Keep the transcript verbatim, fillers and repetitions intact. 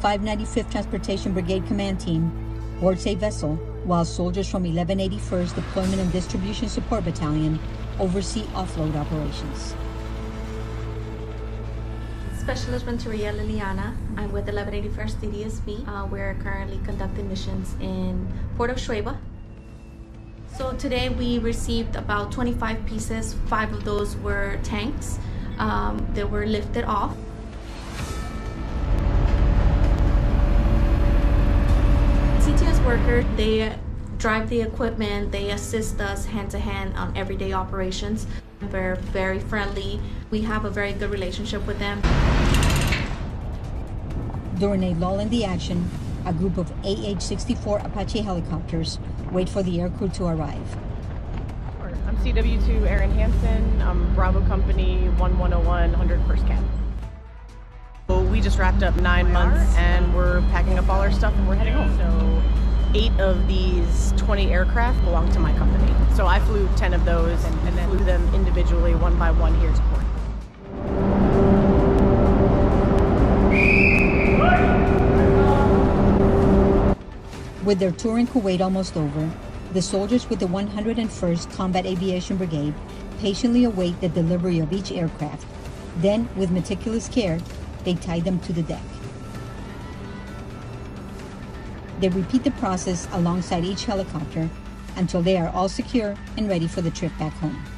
five ninety-fifth Transportation Brigade Command Team, boards a vessel, while soldiers from eleven eighty-first Deployment and Distribution Support Battalion oversee offload operations. Specialist Renteria Liliana. I'm with eleven eighty-first D D S B. Uh, we're currently conducting missions in Port of Shuaiba. So today we received about twenty-five pieces. Five of those were tanks um, that were lifted off. C T S workers, they drive the equipment, they assist us hand-to-hand on everyday operations. They're very friendly. We have a very good relationship with them. During a lull in the action, a group of A H sixty-four Apache helicopters wait for the aircrew to arrive. I'm C W two Aaron Hansen. I'm Bravo Company one one oh one, one hundred first Cap. Well, we just wrapped up nine months and we're packing up all our stuff and we're heading home. So eight of these twenty aircraft belong to my company. So I flew ten of those and, and then flew them individually one by one here to port. With their tour in Kuwait almost over, the soldiers with the one hundred first Combat Aviation Brigade patiently await the delivery of each aircraft. Then, with meticulous care, they tie them to the deck. They repeat the process alongside each helicopter until they are all secure and ready for the trip back home.